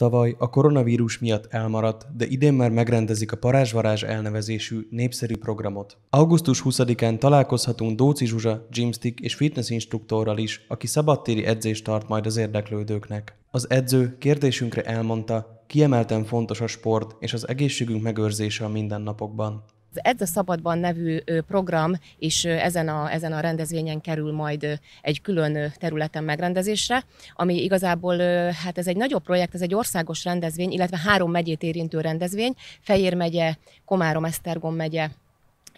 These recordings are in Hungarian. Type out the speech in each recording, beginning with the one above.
Tavaly a koronavírus miatt elmaradt, de idén már megrendezik a Parázsvarázs elnevezésű népszerű programot. Augusztus 20-án találkozhatunk Dóczi Zsuzsa, Gymstick és fitness instruktorral is, aki szabadtéri edzést tart majd az érdeklődőknek. Az edző kérdésünkre elmondta, kiemelten fontos a sport és az egészségünk megőrzése a mindennapokban. Az Edz a Szabadban nevű program is ezen a rendezvényen kerül majd egy külön területen megrendezésre, ami igazából, hát ez egy nagyobb projekt, ez egy országos rendezvény, illetve 3 megyét érintő rendezvény, Fejér megye, Komárom, Esztergom megye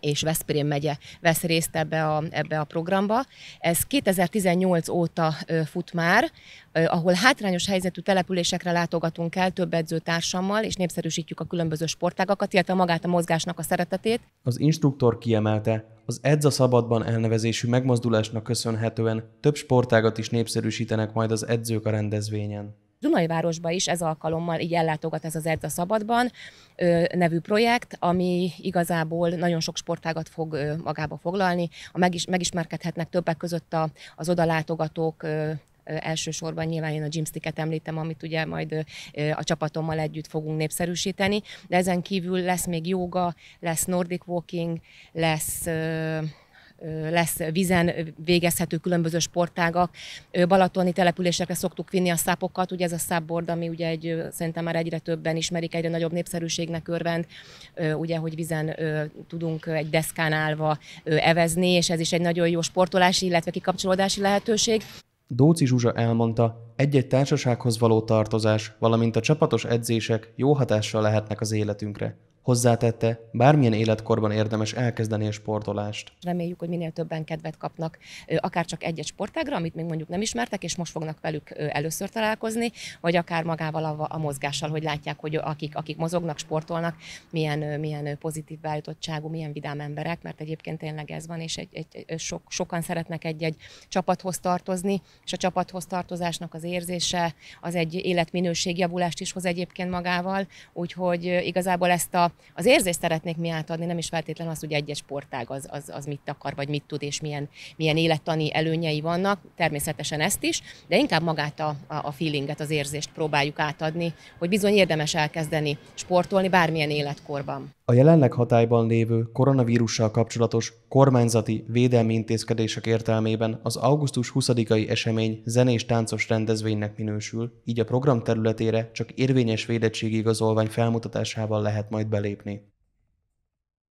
és Veszprém megye vesz részt ebbe a programba. Ez 2018 óta fut már, ahol hátrányos helyzetű településekre látogatunk el több edzőtársammal, és népszerűsítjük a különböző sportágakat, illetve magát a mozgásnak a szeretetét. Az instruktor kiemelte, az Edz a Szabadban elnevezésű megmozdulásnak köszönhetően több sportágat is népszerűsítenek majd az edzők a rendezvényen. Dunajvárosba is ez alkalommal így ellátogat ez az Edz a Szabadban nevű projekt, ami igazából nagyon sok sportágat fog magába foglalni. Megismerkedhetnek többek között az odalátogatók, elsősorban nyilván én a Gymsticket említem, amit ugye majd a csapatommal együtt fogunk népszerűsíteni, de ezen kívül lesz még jóga, lesz nordic walking, lesz vízen végezhető különböző sportágak. Balatoni településekre szoktuk vinni a szápokat, ugye ez a szápbord, ami ugye szerintem már egyre többen ismerik, egyre nagyobb népszerűségnek örvend, ugye, hogy vízen tudunk egy deszkán állva evezni, és ez is egy nagyon jó sportolási, illetve kikapcsolódási lehetőség. Dóczi Zsuzsa elmondta, egy-egy társasághoz való tartozás, valamint a csapatos edzések jó hatással lehetnek az életünkre. Hozzátette, bármilyen életkorban érdemes elkezdeni a sportolást. Reméljük, hogy minél többen kedvet kapnak, akár csak egy-egy sportágra, amit még mondjuk nem ismertek, és most fognak velük először találkozni, vagy akár magával a mozgással, hogy látják, hogy akik mozognak, sportolnak, milyen pozitív beállítottságú, milyen vidám emberek, mert egyébként tényleg ez van, és sokan szeretnek egy-egy csapathoz tartozni, és a csapathoz tartozásnak az érzése, az egy életminőségjavulást is hoz egyébként magával, úgyhogy igazából ezt az érzést szeretnék mi átadni, nem is feltétlenül az, hogy egy-egy sportág az mit akar, vagy mit tud, és milyen élettani előnyei vannak, természetesen ezt is, de inkább magát a feelinget, az érzést próbáljuk átadni, hogy bizony érdemes elkezdeni sportolni bármilyen életkorban. A jelenleg hatályban lévő koronavírussal kapcsolatos kormányzati védelmi intézkedések értelmében az augusztus 20-ai esemény zenés-táncos rendezvénynek minősül, így a program területére csak érvényes védettségi igazolvány felmutatásával lehet majd belépni.